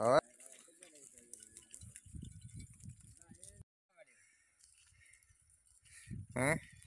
All right. Huh?